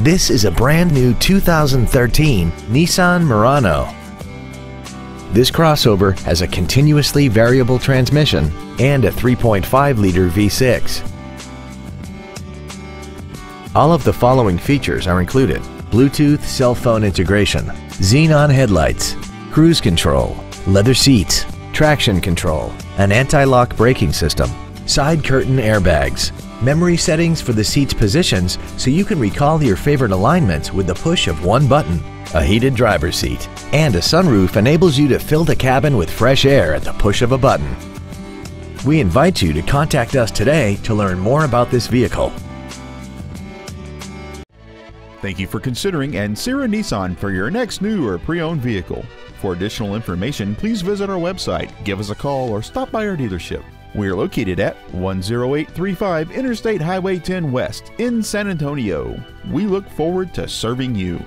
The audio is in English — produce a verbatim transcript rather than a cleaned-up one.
This is a brand new two thousand thirteen Nissan Murano. This crossover has a continuously variable transmission and a three point five liter V six. All of the following features are included: Bluetooth cell phone integration, xenon headlights, cruise control, leather seats, traction control, an anti-lock braking system, side curtain airbags, memory settings for the seat's positions so you can recall your favorite alignments with the push of one button, a heated driver's seat, and a sunroof enables you to fill the cabin with fresh air at the push of a button. We invite you to contact us today to learn more about this vehicle. Thank you for considering Ancira Nissan for your next new or pre-owned vehicle. For additional information, please visit our website, give us a call, or stop by our dealership. We are located at one oh eight three five Interstate Highway ten West in San Antonio. We look forward to serving you.